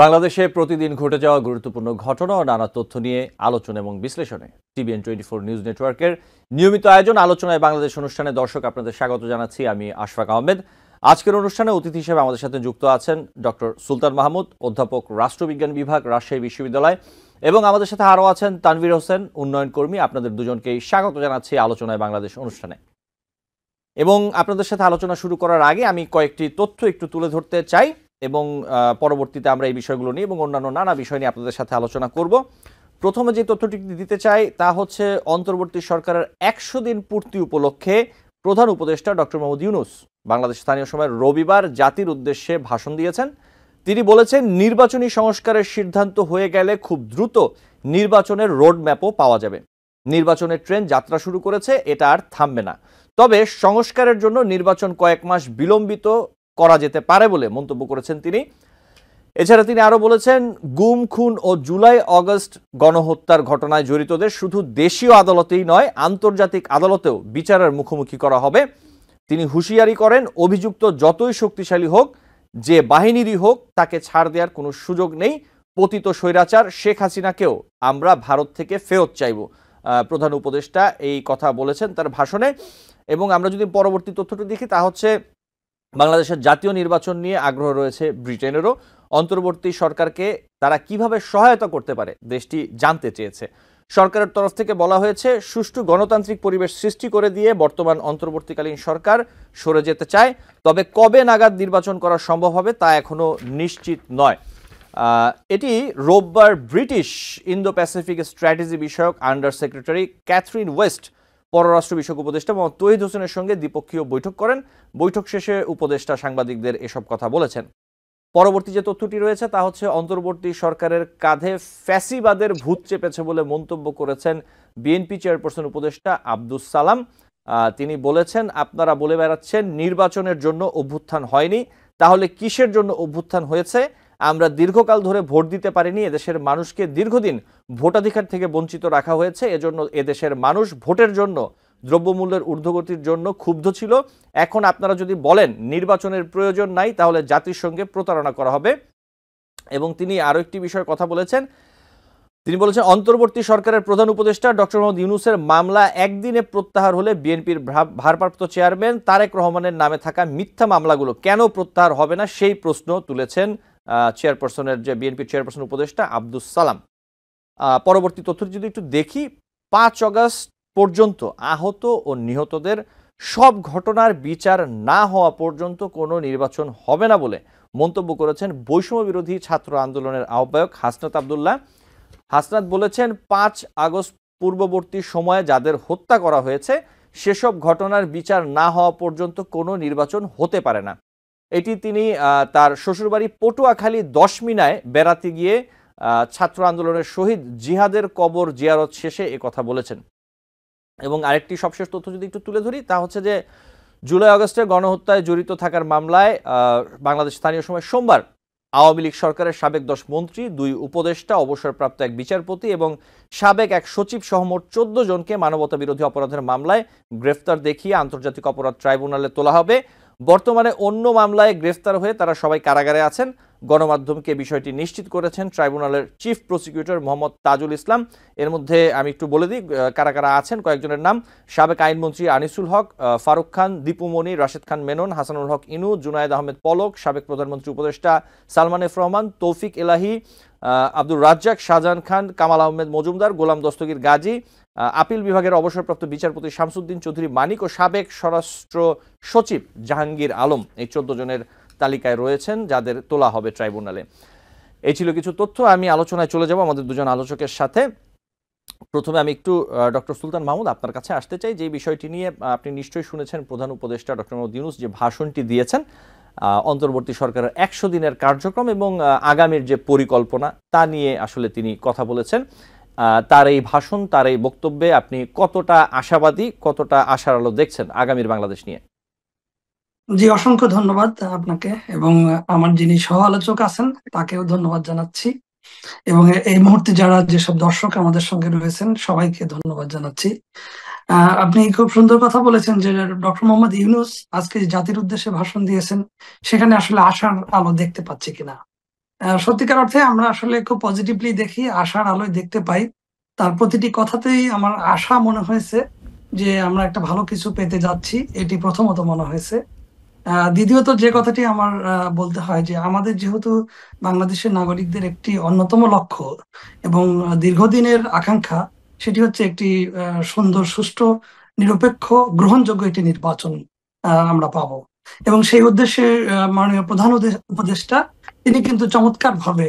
বাংলাদেশে প্রতিদিন ঘটে যাওয়া গুরুত্বপূর্ণ ঘটনা ও নানা তথ্য নিয়ে আলোচনা এবং বিশ্লেষণে টিবিএন24 নিউজ নেটওয়ার্কের নিয়মিত আয়োজন আলোচনায় বাংলাদেশ অনুষ্ঠানে দর্শক আপনাদের স্বাগত জানাচ্ছি। আমি আশফাক আহমেদ। আজকের অনুষ্ঠানে অতিথি হিসেবে আমাদের সাথে যুক্ত আছেন ডক্টর সুলতান মাহমুদ, অধ্যাপক, রাষ্ট্রবিজ্ঞান বিভাগ, রাজশাহী বিশ্ববিদ্যালয়, এবং আমাদের সাথে আরও আছেন তানভীর হোসেন, উন্নয়ন কর্মী। আপনাদের দুজনকেই স্বাগত জানাচ্ছি আলোচনায় বাংলাদেশ অনুষ্ঠানে। এবং আপনাদের সাথে আলোচনা শুরু করার আগে আমি কয়েকটি তথ্য একটু তুলে ধরতে চাই এবং পরবর্তীতে আমরা এই বিষয়গুলো নিয়ে এবং অন্যান্য নানা বিষয় নিয়ে আপনাদের সাথে আলোচনা করব। প্রথমে যে তথ্যটি দিতে চাই তা হচ্ছে অন্তর্বর্তী সরকারের 100 দিন পূর্তি উপলক্ষে প্রধান উপদেষ্টা ডক্টর মুহাম্মদ ইউনূস বাংলাদেশ স্থানীয় সময় রবিবার জাতির উদ্দেশ্যে ভাষণ দিয়েছেন। তিনি বলেছেন, নির্বাচনী সংস্কারের সিদ্ধান্ত হয়ে গেলে খুব দ্রুত নির্বাচনের রোডম্যাপও পাওয়া যাবে। নির্বাচনের ট্রেন যাত্রা শুরু করেছে, এটা আর থামবে না। তবে সংস্কারের জন্য নির্বাচন কয়েক মাস বিলম্বিত করা যেতে পারে বলে মন্তব্য করেছেন তিনি। এছাড়া তিনি আরও বলেছেন, গুম, খুন ও জুলাই অগস্ট গণহত্যার ঘটনায় জড়িতদের শুধু দেশীয় আদালতেই নয়, আন্তর্জাতিক আদালতেও বিচারের মুখোমুখি করা হবে। তিনি হুঁশিয়ারি করেন, অভিযুক্ত যতই শক্তিশালী হোক, যে বাহিনীরই হোক, তাকে ছাড় দেওয়ার কোনো সুযোগ নেই। পতিত স্বৈরাচার শেখ হাসিনাকেও আমরা ভারত থেকে ফেরত চাইব। প্রধান উপদেষ্টা এই কথা বলেছেন তার ভাষণে। এবং আমরা যদি পরবর্তী তথ্যটি দেখি তা হচ্ছে বাংলাদেশের জাতীয় নির্বাচন নিয়ে আগ্রহ রয়েছে ব্রিটেনেরও। অন্তর্বর্তী সরকারকে তারা কিভাবে সহায়তা করতে পারে দেশটি জানতে চেয়েছে। সরকারের তরফ থেকে বলা হয়েছে, সুষ্ঠু গণতান্ত্রিক পরিবেশ সৃষ্টি করে দিয়ে বর্তমান অন্তর্বর্তীকালীন সরকার সরে যেতে চায়। তবে কবে নাগাদ নির্বাচন করা সম্ভব হবে তা এখনও নিশ্চিত নয়। এটি রোববার ব্রিটিশ ইন্দো প্যাসিফিক স্ট্র্যাটেজি বিষয়ক আন্ডার সেক্রেটারি ক্যাথরিন ওয়েস্ট পররাষ্ট্র বিষয়ক উপদেষ্টা মোহাম্মদ তৌহিদ হোসেনের সঙ্গে দ্বিপক্ষীয় বৈঠক করেন। বৈঠক শেষে উপদেষ্টা সাংবাদিকদের এসব কথা বলেছেন। পরবর্তী যে তথ্যটি রয়েছে তা হচ্ছে অন্তর্বর্তী সরকারের কাঁধে ফ্যাসিবাদের ভূত চেপেছে বলে মন্তব্য করেছেন বিএনপি চেয়ারপারসন উপদেষ্টা আব্দুস সালাম। তিনি বলেছেন, আপনারা বলে বেড়াচ্ছেন নির্বাচনের জন্য অভ্যুত্থান হয়নি, তাহলে কিসের জন্য অভ্যুত্থান হয়েছে? আমরা দীর্ঘকাল ধরে ভোট দিতে পারিনি, এদেশের মানুষকে দীর্ঘদিন ভোটাধিকার থেকে বঞ্চিত রাখা হয়েছে। এজন্য এদেশের মানুষ ভোটের জন্য, দ্রব্যমূল্যের ঊর্ধ্বগতির জন্য ক্ষুব্ধ ছিল। এখন আপনারা যদি বলেন নির্বাচনের প্রয়োজন নাই, তাহলে জাতির সঙ্গে প্রতারণা করা হবে। এবং তিনি আরও একটি বিষয়ে কথা বলেছেন। তিনি বলেছেন, অন্তর্বর্তী সরকারের প্রধান উপদেষ্টা ডক্টর মুহাম্মদ ইউনূসের মামলা একদিনে প্রত্যাহার হলে বিএনপির ভারপ্রাপ্ত চেয়ারম্যান তারেক রহমানের নামে থাকা মিথ্যা মামলাগুলো কেন প্রত্যাহার হবে না, সেই প্রশ্ন তুলেছেন চেয়ারপারসনের যে বিএনপি চেয়ারপারসন উপদেষ্টা আব্দুস সালাম। পরবর্তী তথ্যটি যদি একটু দেখি, 5 আগস্ট পর্যন্ত আহত ও নিহতদের সব ঘটনার বিচার না হওয়া পর্যন্ত কোনো নির্বাচন হবে না বলে মন্তব্য করেছেন বৈষম্য বিরোধী ছাত্র আন্দোলনের আহ্বায়ক হাসনাত আব্দুল্লাহ। হাসনাত বলেছেন, 5 আগস্ট পূর্ববর্তী সময়ে যাদের হত্যা করা হয়েছে সেসব ঘটনার বিচার না হওয়া পর্যন্ত কোনো নির্বাচন হতে পারে না। এটি তিনি তার শ্বশুরবাড়ি পটুয়াখালী 10 মিনায় বেড়াতে গিয়ে ছাত্র আন্দোলনের শহীদ জিহাদের কবর জিয়ারত শেষে এ কথা বলেছেন। এবং আরেকটি সবশেষ তথ্য যদি একটু তুলে ধরি তা হচ্ছে যে জুলাই আগস্টে গণহত্যায় জড়িত থাকার মামলায় বাংলাদেশ স্থানীয় সময় সোমবার আওয়ামী লীগ সরকারের সাবেক 10 মন্ত্রী, 2 উপদেষ্টা, অবসরপ্রাপ্ত 1 বিচারপতি এবং সাবেক 1 সচিব সহ মোট 14 জনকে মানবতা বিরোধী অপরাধের মামলায় গ্রেফতার দেখিয়ে আন্তর্জাতিক অপরাধ ট্রাইব্যুনালে তোলা হবে। বর্তমানে অন্য মামলায় গ্রেফতার হয়ে তারা সবাই কারাগারে আছেন। গণমাধ্যমকে বিষয়টি নিশ্চিত করেছেন ট্রাইব্যুনালের চিফ প্রসিকিউটর মোহাম্মদ তাজুল ইসলাম। এর মধ্যে আমি একটু বলে দিই কারা কারা আছেন কয়েকজনের নাম: সাবেক আইনমন্ত্রী আনিসুল হক, ফারুক খান, দীপুমণি, রশিদ খান মেনন, হাসানুল হক ইনু, জুনাইদ আহমেদ পলক, সাবেক প্রধানমন্ত্রী উপদেষ্টা সালমান এফ রহমান, তৌফিক এলাহি, আব্দুর রাজ্জাক, শাহজাহান খান, কামাল আহমেদ মজুমদার, গোলাম দস্তগীর গাজী, আপিল বিভাগের অবসরপ্রাপ্ত বিচারপতি শামসুদ্দিন চৌধুরী মানিক ও সাবেক স্বরাষ্ট্র সচিব জাহাঙ্গীর আলম। এই 14 জনের তালিকায় রয়েছেন যাদের তোলা হবে ট্রাইব্যুনালে। এই ছিল কিছু তথ্য। আমি আলোচনায় চলে যাব আমাদের 2জন আলোচকের সাথে। প্রথমে আমি একটু ডক্টর সুলতান মাহমুদ আপনার কাছে আসতে চাই, যে বিষয়টি নিয়ে আপনি নিশ্চয়ই শুনেছেন প্রধান উপদেষ্টা ডক্টর মুহাম্মদ ইউনূস যে ভাষণটি দিয়েছেন অন্তর্বর্তী সরকারের 100 দিনের কার্যক্রম এবং আগামীর যে পরিকল্পনা তা নিয়ে আসলে তিনি কথা বলেছেন। তার এই ভাষণ, তার এই বক্তব্যে আপনি কতটা আশাবাদী, কতটা আশার আলো দেখছেন আগামীর বাংলাদেশ নিয়ে? জি, অসংখ্য ধন্যবাদ আপনাকে এবং আমার যিনি সহ আলোচক আছেন তাকেও ধন্যবাদ জানাচ্ছি এবং এই মুহূর্তে যারা যেসব দর্শক আমাদের সঙ্গে রয়েছেন সবাইকে ধন্যবাদ জানাচ্ছি। আপনি খুব সুন্দর কথা বলেছেন যে ডক্টর মুহাম্মদ ইউনূস আজকে জাতির উদ্দেশ্যে ভাষণ দিয়েছেন, সেখানে আসলে আশার আলো দেখতে পাচ্ছি কিনা। সত্যিকার অর্থে আমরা আসলে খুব পজিটিভলি দেখি, আশার আলোয় দেখতে পাই। তার প্রতিটি কথাতেই আমার আশা মনে হয়েছে যে আমরা একটা ভালো কিছু পেতে যাচ্ছি, এটি প্রথমত মনে হয়েছে। দ্বিতীয়ত যে কথাটি আমার বলতে হয় যে আমাদের যেহেতু বাংলাদেশের নাগরিকদের একটি অন্যতম লক্ষ্য এবং দীর্ঘদিনের আকাঙ্ক্ষা, সেটি হচ্ছে একটি সুন্দর, সুষ্ঠু, নিরপেক্ষ, গ্রহণযোগ্য একটি নির্বাচন আমরা পাবো। এবং সেই উদ্দেশ্যে মাননীয় প্রধান উপদেষ্টা তিনি কিন্তু চমৎকারভাবে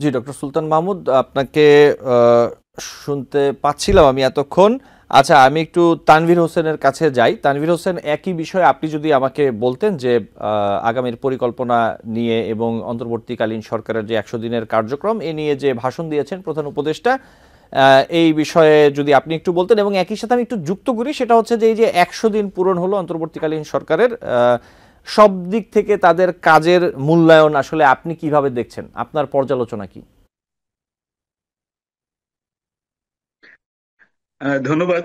জি, ডক্টর সুলতান মাহমুদ, আপনাকে শুনতে পাচ্ছিলাম আমি এতক্ষণ। আচ্ছা, আমি একটু তানভীর হোসেনের কাছে যাই। তানভীর হোসেন, একই বিষয়ে আপনি যদি আমাকে বলতেন যে আগামীর পরিকল্পনা নিয়ে এবং অন্তর্বর্তীকালীন সরকারের যে 100 দিনের কার্যক্রম এ নিয়ে যে ভাষণ দিয়েছেন প্রধান উপদেষ্টা, এই বিষয়ে যদি আপনি একটু বলতেন। এবং একই সাথে আমি একটু যুক্ত করি, সেটা হচ্ছে যে এই যে 100 দিন পূরণ হলো অন্তর্বর্তীকালীন সরকারের, সব দিক থেকে তাদের কাজের মূল্যায়ন আসলে আপনি কিভাবে দেখছেন, আপনার পর্যালোচনা কি? ধন্যবাদ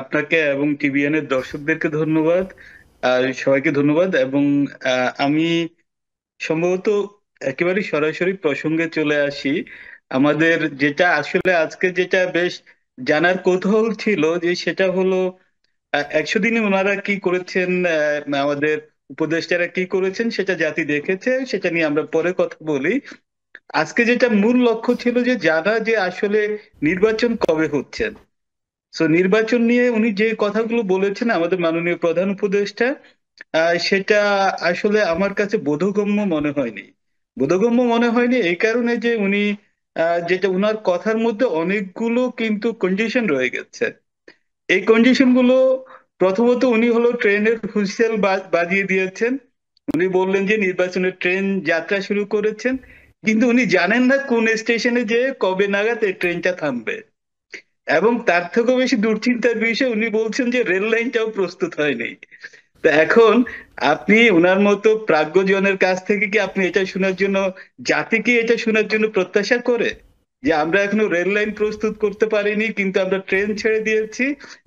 আপনাকে এবং টিবিএন এর দর্শকদেরকে ধন্যবাদ, সবাইকে ধন্যবাদ। এবং আমি সম্ভবত একেবারে সরাসরি প্রসঙ্গে চলে আসি। আমাদের যেটা আসলে আজকে যেটা বেশ জানার কৌতূহল ছিল, যে সেটা হলো 100 দিনে ওনারা কি করেছেন, আমাদের উপদেষ্টারা কি করেছেন, সেটা জাতি দেখেছে, সেটা নিয়ে আমরা পরে কথা বলি। আজকে যেটা মূল লক্ষ্য ছিল যে জানা যে আসলে নির্বাচন কবে হচ্ছে। তো নির্বাচন নিয়ে উনি যে কথাগুলো বলেছেন আমাদের মাননীয় প্রধান উপদেষ্টা, সেটা আসলে আমার কাছে বোধগম্য মনে হয়নি। বোধগম্য মনে হয়নি এই কারণে যে উনি যেটা উনার কথার মধ্যে অনেকগুলো কিন্তু কন্ডিশন রয়ে গেছে। এই কন্ডিশন গুলো, প্রথমত উনি হলো ট্রেনের হুইসেল বাজিয়ে দিয়েছেন। উনি বললেন যে নির্বাচনের ট্রেন যাত্রা শুরু করেছেন, কিন্তু উনি জানেন না কোন স্টেশনে যে কবে নাগাদ এই ট্রেনটা থামবে। এবং তার থেকেও বেশি দুশ্চিন্তার বিষয়, উনি বলছেন যে রেল লাইনটাও প্রস্তুত হয়নি। তো এখন আপনি উনার মতো প্রাজ্ঞজনের কাছ থেকে কি আপনি এটা শোনার জন্য, জাতি কি এটা শোনার জন্য প্রত্যাশা করে যে আমরা এখনো রেল লাইন প্রস্তুত করতে পারিনি, কিন্তু আমরা ট্রেন ছেড়ে দিয়েছি,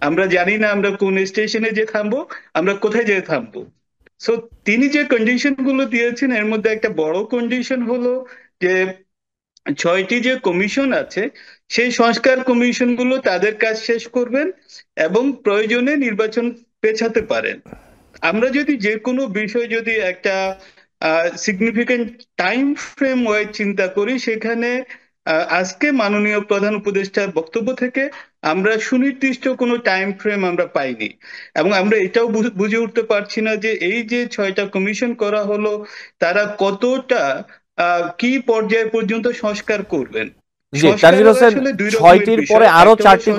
আমরা জানি না আমরা কোন স্টেশনে যে থামবো, আমরা কোথায় যেয়ে থামবো। সো তিনি যে কন্ডিশন গুলো দিয়েছেন, এর মধ্যে একটা বড় কন্ডিশন হলো যে 6টি যে কমিশন আছে, সেই সংস্কার কমিশন গুলো তাদের কাজ শেষ করবেন এবং প্রয়োজনে নির্বাচন পেছাতে পারেন। আমরা যদি যে কোনো বিষয় যদি একটা সিগনিফিকেন্ট টাইম ফ্রেম ওয়াইজ চিন্তা করি, সেখানে আজকে মাননীয় প্রধান উপদেষ্টার বক্তব্য থেকে আমরা সুনির্দিষ্ট কোনো টাইম ফ্রেম আমরা পাইনি। এবং আমরা এটাও বুঝে উঠতে পারছি না যে এই যে 6টা কমিশন করা হলো, তারা কতটা কি পর্যায় পর্যন্ত সংস্কার করবেন। তানভীর হোসেন, 6টির পরে আরো 4টি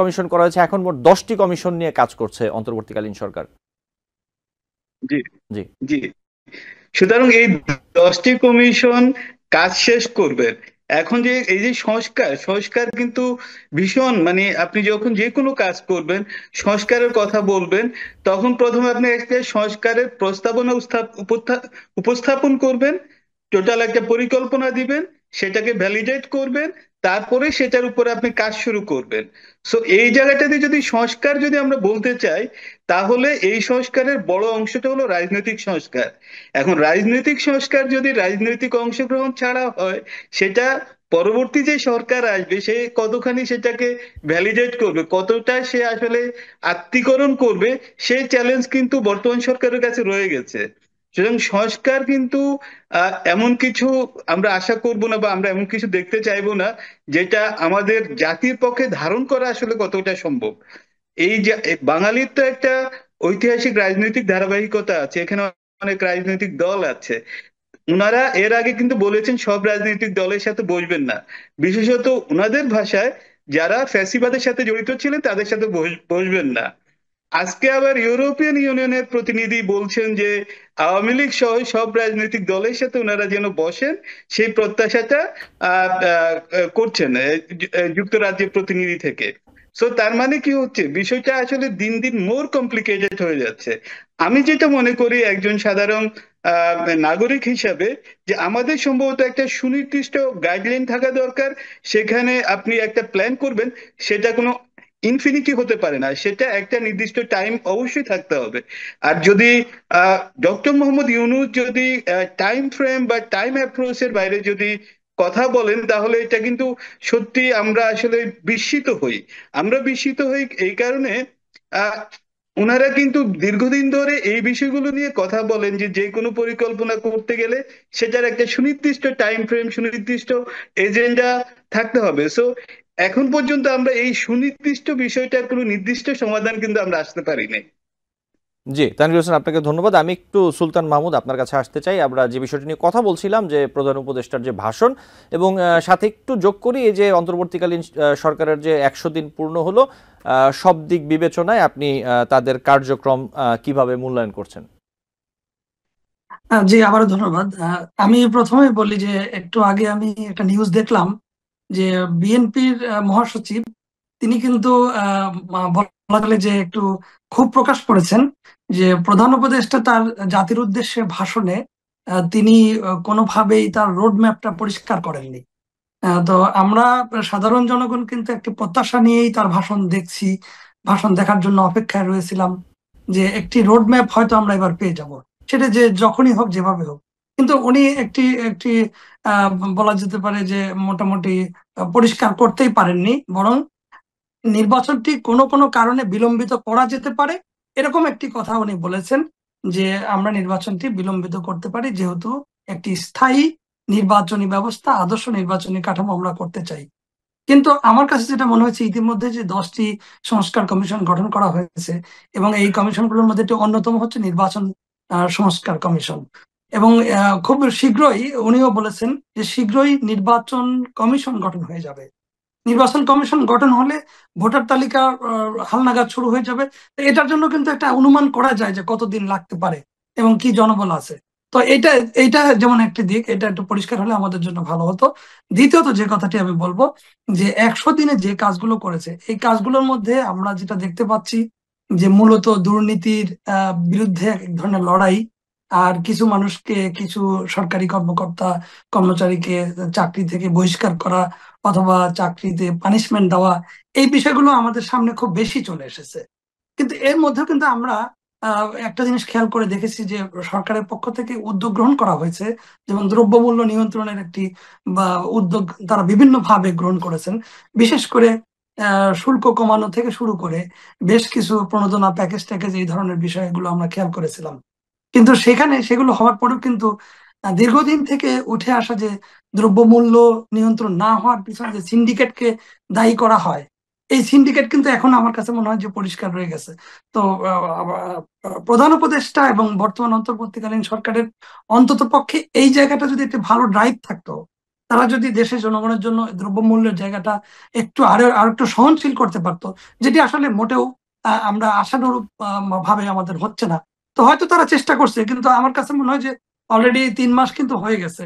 কমিশন করা হয়েছে, এখন মোট 10টি কমিশন নিয়ে কাজ করছে অন্তর্বর্তীকালীন সরকার। জি জি জি। সুতরাং এই 10টি কমিশন কাজ শেষ করবেন। এখন যে এই যে সংস্কার কিন্তু ভীষণ, মানে আপনি যখন যে কোনো কাজ করবেন, সংস্কারের কথা বলবেন, তখন প্রথমে আপনি একটা সংস্কারের প্রস্তাবনা উপস্থাপন করবেন, টোটাল একটা পরিকল্পনা দিবেন, সেটাকে ভ্যালিডেট করবেন, তারপরে সেটার উপরে আপনি কাজ শুরু করবেন। সো এই জায়গাটাতে যদি সংস্কার যদি আমরা বলতে চাই, তাহলে এই সংস্কারের বড় অংশটা হলো রাজনৈতিক সংস্কার। এখন রাজনৈতিক সংস্কার যদি রাজনৈতিক অংশগ্রহণ ছাড়া হয়, সেটা পরবর্তী যে সরকার আসবে সে কতখানি সেটাকে ভ্যালিডেট করবে, কতটা সে আসলে আত্মীকরণ করবে, সেই চ্যালেঞ্জ কিন্তু বর্তমান সরকারের কাছে রয়ে গেছে। সুতরাং সংস্কার কিন্তু এমন কিছু আমরা আশা করব না বা আমরা এমন কিছু দেখতে চাইবো না যেটা আমাদের জাতির পক্ষে ধারণ করা আসলে কতটা সম্ভব। এই যে বাঙালির তো একটা ঐতিহাসিক রাজনৈতিক ধারাবাহিকতা আছে, এখানে অনেক রাজনৈতিক দল আছে। ওনারা এর আগে কিন্তু বলেছেন সব রাজনৈতিক দলের সাথে বসবেন না, বিশেষত ওনাদের ভাষায় যারা ফ্যাসিবাদের সাথে জড়িত ছিলেন তাদের সাথে বসবেন না। আজকে আবার ইউরোপিয়ান ইউনিয়নের প্রতিনিধি বলছেন যে আওয়ামী লীগ সহ সব রাজনৈতিক দলের সাথে ওনারা যেন বসেন, সেই প্রত্যাশাটা করছেন যুক্তরাজ্যের প্রতিনিধি থেকে। সো তার মানে কি হচ্ছে, বিষয়টা আসলে দিন দিন মোর কমপ্লিকেটেড হয়ে যাচ্ছে। আমি যেটা মনে করি একজন সাধারণ নাগরিক হিসাবে, যে আমাদের সম্ভবত একটা সুনির্দিষ্ট গাইডলাইন থাকা দরকার। সেখানে আপনি একটা প্ল্যান করবেন, সেটা কোনো ইনফিনিটি হতে পারে না, সেটা একটা নির্দিষ্ট টাইম অবশ্যই থাকতে হবে। আর যদি ডক্টর মুহাম্মদ ইউনূস যদি টাইম ফ্রেম বা টাইম অ্যাপ্রোচের বাইরে যদি কথা বলেন, তাহলে এটা কিন্তু সত্যি আমরা আসলে বিস্মিত হই। আমরা বিস্মিত হই এই কারণে ওনারা কিন্তু দীর্ঘদিন ধরে এই বিষয়গুলো নিয়ে কথা বলেন যে যে কোনো পরিকল্পনা করতে গেলে সেটার একটা সুনির্দিষ্ট টাইম ফ্রেম, সুনির্দিষ্ট এজেন্ডা থাকতে হবে। সো এখন পর্যন্ত আমরা এই সুনির্দিষ্ট বিষয়টার কোনো নির্দিষ্ট সমাধান কিন্তু আমরা আসতে পারি নাই। জি, তানভীর হোসেন, আপনাকে ধন্যবাদ। আমি একটু সুলতান মাহমুদ আপনার কাছে আসতে চাই। আমরা যে বিষয়টি নিয়ে কথা বলছিলাম, যে প্রধান উপদেষ্টার যে ভাষণ, এবং সাথে একটু যোগ করি এই যে অন্তর্বর্তীকালীন সরকারের যে 100 দিন পূর্ণ হলো, সব দিক বিবেচনায় আপনি তাদের কার্যক্রম কিভাবে মূল্যায়ন করছেন? জি, আবারও ধন্যবাদ। আমি প্রথমে বলি যে একটু আগে আমি একটা নিউজ দেখলাম যে বিএনপির মহাসচিব তিনি কিন্তু বলা চলে যে একটু ক্ষোভ প্রকাশ করেছেন যে প্রধান উপদেষ্টা তার জাতির উদ্দেশ্যে ভাষণে তিনি কোনোভাবেই তার রোডম্যাপটা পরিষ্কার করেননি। তো আমরা সাধারণ জনগণ কিন্তু একটি প্রত্যাশা নিয়েই তার ভাষণ দেখছি, ভাষণ দেখার জন্য অপেক্ষায় রয়েছিলাম যে একটি রোডম্যাপ হয়তো আমরা এবার পেয়ে যাব, সেটা যে যখনই হোক, যেভাবে হোক। কিন্তু উনি একটি একটি বলা যেতে পারে যে মোটামুটি পরিষ্কার করতেই পারেননি, বরং নির্বাচনটি কোনো কারণে বিলম্বিত করা যেতে পারে এরকম একটি কথা উনি বলেছেন যে আমরা নির্বাচনটি বিলম্বিত করতে পারি, যেহেতু একটি স্থায়ী নির্বাচনী ব্যবস্থা, আদর্শ নির্বাচনী কাঠামো আমরা করতে চাই। কিন্তু আমার কাছে যেটা মনে হয়েছে, ইতিমধ্যে যে 10টি সংস্কার কমিশন গঠন করা হয়েছে এবং এই কমিশনগুলোর মধ্যে একটি অন্যতম হচ্ছে নির্বাচন সংস্কার কমিশন, এবং খুব শীঘ্রই উনিও বলেছেন যে শীঘ্রই নির্বাচন কমিশন গঠন হয়ে যাবে। নির্বাচন কমিশন গঠন হলে ভোটার তালিকা হালনাগাদ শুরু হয়ে যাবে। এটার জন্য কিন্তু একটা অনুমান করা যায় যে কতদিন লাগতে পারে এবং কি জনবল আছে। তো এটা যেমন একটি দিক, এটা একটু পরিষ্কার হলে আমাদের জন্য ভালো হতো। দ্বিতীয়ত যে কথাটি আমি বলবো যে 100 দিনে যে কাজগুলো করেছে, এই কাজগুলোর মধ্যে আমরা যেটা দেখতে পাচ্ছি যে মূলত দুর্নীতির বিরুদ্ধে এক ধরনের লড়াই, আর কিছু মানুষকে, কিছু সরকারি কর্মকর্তা কর্মচারীকে চাকরি থেকে বহিষ্কার করা অথবা চাকরিতে পানিশমেন্ট দেওয়া, এই বিষয়গুলো আমাদের সামনে খুব বেশি চলে এসেছে। কিন্তু এর মধ্যে কিন্তু আমরা একটা জিনিস খেয়াল করে দেখেছি যে সরকারের পক্ষ থেকে উদ্যোগ গ্রহণ করা হয়েছে, যেমন দ্রব্যমূল্য নিয়ন্ত্রণের একটি উদ্যোগ তারা বিভিন্নভাবে গ্রহণ করেছেন, বিশেষ করে শুল্ক কমানো থেকে শুরু করে বেশ কিছু প্রণোদনা প্যাকেজ এই ধরনের বিষয়গুলো আমরা খেয়াল করেছিলাম। কিন্তু সেখানে সেগুলো হওয়ার পরেও কিন্তু দীর্ঘদিন থেকে উঠে আসা যে দ্রব্যমূল্য নিয়ন্ত্রণ না হওয়ার পিছনে যে সিন্ডিকেটকে দায়ী করা হয়, এই সিন্ডিকেট কিন্তু এখন আমার কাছে মনে হয় যে পরিষ্কার রয়ে গেছে। তো প্রধান উপদেষ্টা এবং বর্তমান অন্তর্বর্তীকালীন সরকারের অন্তত পক্ষে এই জায়গাটা যদি একটু ভালো ড্রাইভ থাকতো, তারা যদি দেশের জনগণের জন্য দ্রব্যমূল্যের জায়গাটা একটু আরো একটু সহনশীল করতে পারতো, যেটি আসলে মোটেও আমরা আশানুরূপ ভাবে আমাদের হচ্ছে না। তো হয়তো তারা চেষ্টা করছে, কিন্তু আমার কাছে মনে হয় যে অলরেডি 3 মাস কিন্তু হয়ে গেছে।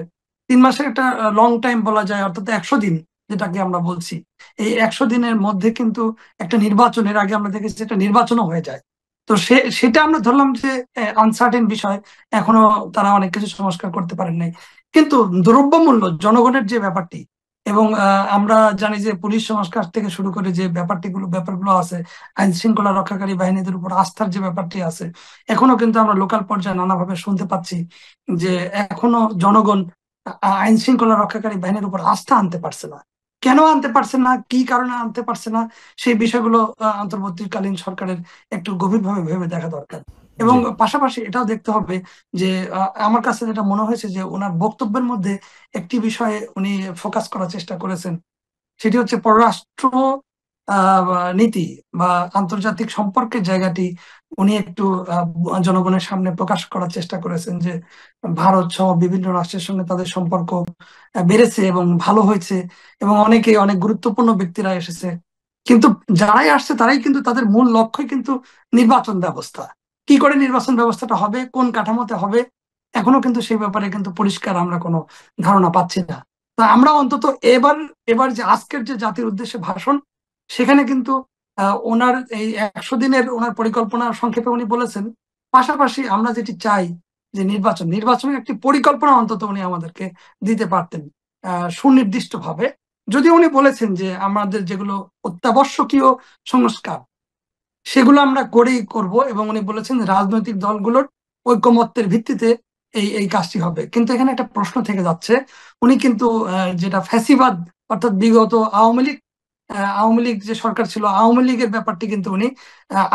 3 মাসের একটা লং টাইম বলা যায়, অর্থাৎ 100 দিন যেটাকে আমরা বলছি। এই 100 দিনের মধ্যে কিন্তু একটা নির্বাচনের আগে আমরা দেখেছি একটা নির্বাচনও হয়ে যায়। তো সেটা আমরা ধরলাম যে আনসার্টেন বিষয়, এখনো তারা অনেক কিছু সংস্কার করতে পারেন নাই। কিন্তু দ্রব্যমূল্য, জনগণের যে ব্যাপারটি, এবং আমরা জানি যে পুলিশ সংস্কার থেকে শুরু করে যে ব্যাপারগুলো আছে, আইন শৃঙ্খলা রক্ষাকারী বাহিনীদের উপর আস্থার যে ব্যাপারটি আছে, এখনো কিন্তু আমরা লোকাল পর্যায়ে নানাভাবে শুনতে পাচ্ছি যে এখনো জনগণ আইন শৃঙ্খলা রক্ষাকারী বাহিনীর উপর আস্থা আনতে পারছে না। কেন আনতে পারছে না, কি কারণে আনতে পারছে না, সেই বিষয়গুলো অন্তর্বর্তীকালীন সরকারের একটু গভীরভাবে ভেবে দেখা দরকার। এবং পাশাপাশি এটাও দেখতে হবে যে আমার কাছে যেটা মনে হয়েছে যে ওনার বক্তব্যের মধ্যে একটি বিষয়ে উনি ফোকাস করার চেষ্টা করেছেন, সেটি হচ্ছে পররাষ্ট্র নীতি বা আন্তর্জাতিক সম্পর্কের জায়গাটি উনি একটু জনগণের সামনে প্রকাশ করার চেষ্টা করেছেন যে ভারত সহ বিভিন্ন রাষ্ট্রের সঙ্গে তাদের সম্পর্ক বেড়েছে এবং ভালো হয়েছে, এবং অনেক গুরুত্বপূর্ণ ব্যক্তিরা এসেছে। কিন্তু যারাই আসছে তারাই কিন্তু তাদের মূল লক্ষ্যই কিন্তু নির্বাচন ব্যবস্থা, কি করে নির্বাচন ব্যবস্থাটা হবে, কোন কাঠামোতে হবে, এখনো কিন্তু সেই ব্যাপারে কিন্তু পরিষ্কার আমরা কোনো ধারণা পাচ্ছি না। তা আমরা অন্তত এবার যে আজকের যে জাতির উদ্দেশ্যে ভাষণ, সেখানে কিন্তু ওনার এই 100 দিনের ওনার পরিকল্পনা সংক্ষেপে উনি বলেছেন। পাশাপাশি আমরা যেটি চাই যে নির্বাচনের একটি পরিকল্পনা অন্তত উনি আমাদেরকে দিতে পারতেন সুনির্দিষ্টভাবে, যদিও উনি বলেছেন যে আমাদের যেগুলো অত্যাবশ্যকীয় সংস্কার সেগুলো আমরা করেই করব, এবং উনি বলেছেন রাজনৈতিক দলগুলোর ঐক্যমত্যের ভিত্তিতে এই এই কাজটি হবে। কিন্তু এখানে একটা প্রশ্ন থেকে যাচ্ছে, উনি কিন্তু যেটা ফ্যাসিবাদ অর্থাৎ বিগত আওয়ামী লীগ যে সরকার ছিল আওয়ামী লীগের ব্যাপারটি কিন্তু উনি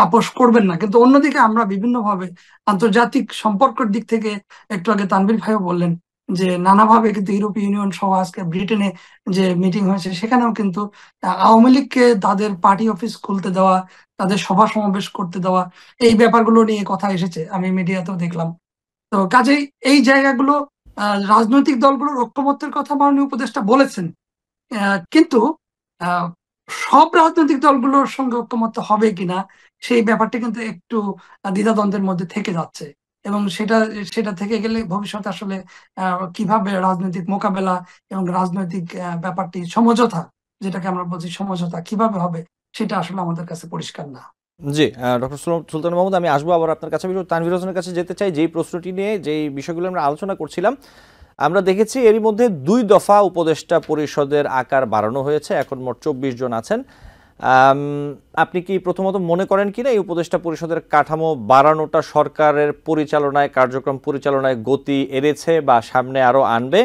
আপোষ করবেন না। কিন্তু অন্যদিকে আমরা বিভিন্নভাবে আন্তর্জাতিক সম্পর্কের দিক থেকে, একটু আগে তানভীর ভাইও বললেন যে নানাভাবে কিন্তু ইউরোপীয় ইউনিয়ন সহ আজকে ব্রিটেনে যে মিটিং হয়েছে সেখানেও কিন্তু আওয়ামী লীগকে তাদের পার্টি অফিস খুলতে দেওয়া, তাদের সভা সমাবেশ করতে দেওয়া, এই ব্যাপারগুলো নিয়ে কথা এসেছে, আমি মিডিয়াতেও দেখলাম। তো কাজেই এই জায়গাগুলো রাজনৈতিক দলগুলোর ঐক্যমত্যের কথা মাননীয় উপদেষ্টা বলেছেন, কিন্তু সব রাজনৈতিক দলগুলোর সঙ্গে ঐক্যমত্য হবে কিনা সেই ব্যাপারটা কিন্তু একটু দ্বিধাদ্বন্দ্বের মধ্যে থেকে যাচ্ছে, এবং সেটা থেকে গেলে ভবিষ্যতে আসলে কিভাবে রাজনৈতিক মোকাবেলা এবং রাজনৈতিক ব্যাপারটি সমঝোতা, যেটাকে আমরা বলছি সমঝোতা, কিভাবে হবে সেটা আসলে আমাদের কাছে পরিষ্কার না। জি ডক্টর সুলতান মাহমুদ, আমি আসবো আবার আপনার কাছে। তানভীর হোসেনের কাছে যেতে চাই, যেই প্রশ্নটি নিয়ে, যেই বিষয়গুলো আমরা আলোচনা করছিলাম, আমরা দেখেছি এরই মধ্যে 2 দফা উপদেষ্টা পরিষদের আকার বাড়ানো হয়েছে, এখন মোট 24 জন আছেন। আপনি কি প্রথমত মনে করেন কিনা এই উপদেষ্টা পরিষদের কাঠামো বাড়ানোটা সরকারের পরিচালনায়, কার্যক্রম পরিচালনায় গতি এনেছে বা সামনে আরও আনবে,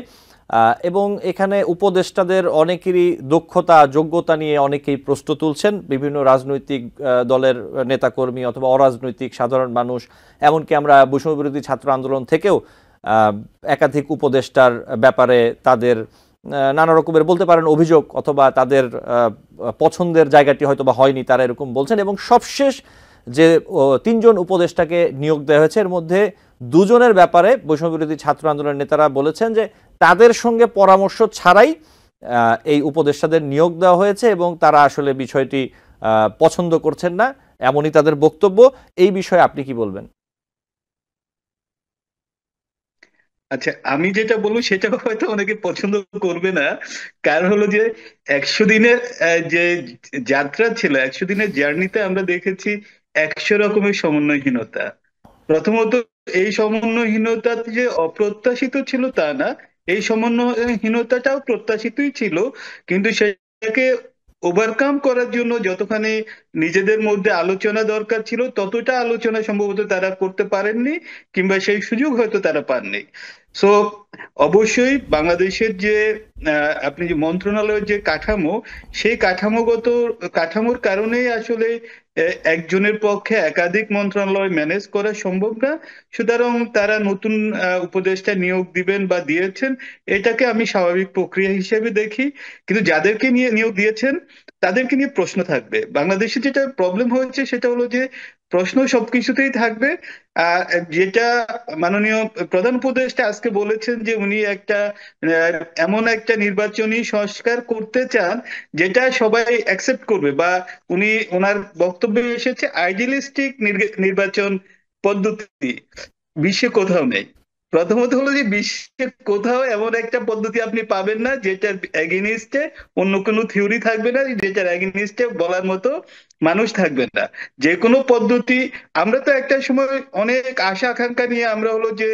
এবং এখানে উপদেষ্টাদের অনেকেরই দক্ষতা, যোগ্যতা নিয়ে অনেকেই প্রশ্ন তুলছেন, বিভিন্ন রাজনৈতিক দলের নেতাকর্মী অথবা অরাজনৈতিক সাধারণ মানুষ, এমনকি আমরা বৈষম্যবিরোধী ছাত্র আন্দোলন থেকেও একাধিক উপদেষ্টার ব্যাপারে তাদের নানা রকমের বলতে পারেন অভিযোগ, অথবা তাদের পছন্দের জায়গাটি হয়তো বা হয়নি, তারা এরকম বলছেন। এবং সবশেষ যে 3 জন উপদেষ্টাকে নিয়োগ দেওয়া হয়েছে, এর মধ্যে 2 জনের ব্যাপারে বৈষম্যবিরোধী ছাত্র আন্দোলনের নেতারা বলেছেন যে তাদের সঙ্গে পরামর্শ ছাড়াই এই উপদেষ্টাদের নিয়োগ দেওয়া হয়েছে এবং তারা আসলে বিষয়টি পছন্দ করছেন না, এমনই তাদের বক্তব্য। এই বিষয়ে আপনি কি বলবেন? আচ্ছা, আমি যেটা বলবো সেটা হয়তো অনেকে পছন্দ করবে না, কারণ হলো যে 100 দিনের যে যাত্রা ছিল, 100 দিনের জার্নিতে আমরা দেখেছি 100 রকমের সমন্বয়হীনতা। প্রথমত এই সমন্বয়হীনতা যে অপ্রত্যাশিত ছিল তা না, এই সমন্বয়হীনতাটাও প্রত্যাশিতই ছিল, কিন্তু সেটাকে ওভারকাম করার জন্য যতখানি নিজেদের মধ্যে আলোচনা দরকার ছিল ততটা আলোচনা সম্ভবত তারা করতে পারেননি, কিংবা সেই সুযোগ হয়তো তারা পাননি। সো অবশ্যই বাংলাদেশের যে আপনি যে মন্ত্রণালয়ের যে কাঠামো, সেই কাঠামোর কারণেই আসলে একজনের পক্ষে একাধিক মন্ত্রণালয় ম্যানেজ করা সম্ভব না। সুতরাং তারা নতুন উপদেষ্টা নিয়োগ দিবেন বা দিয়েছেন, এটাকে আমি স্বাভাবিক প্রক্রিয়া হিসেবে দেখি। কিন্তু যাদেরকে নিয়ে নিয়োগ দিয়েছেন তাদেরকে নিয়ে প্রশ্ন থাকবে। বাংলাদেশে যেটা প্রবলেম হয়েছে সেটা হলো যে প্রশ্ন সবকিছুতেই থাকবে। যেটা মাননীয় প্রধান উপদেষ্টা আজকে বলেছেন যে উনি এমন একটা নির্বাচনী সংস্কার করতে চান যেটা সবাই অ্যাকসেপ্ট করবে, বা উনি ওনার বক্তব্যে এসেছে আইডিয়ালিস্টিক নির্বাচন পদ্ধতি বিশ্বে কোথাও নেই। প্রথমত হলো যে বিশ্বে কোথাও এমন একটা পদ্ধতি আপনি পাবেন না যেটার এগেইনস্টে অন্য কোনো থিওরি থাকবে না, যেটার এগেইনস্টে বলার মতো মানুষ থাকবে না। যে কোনো পদ্ধতি, আমরা তো একটা সময় অনেক আশা আকাঙ্ক্ষা নিয়ে আমরা হলো যে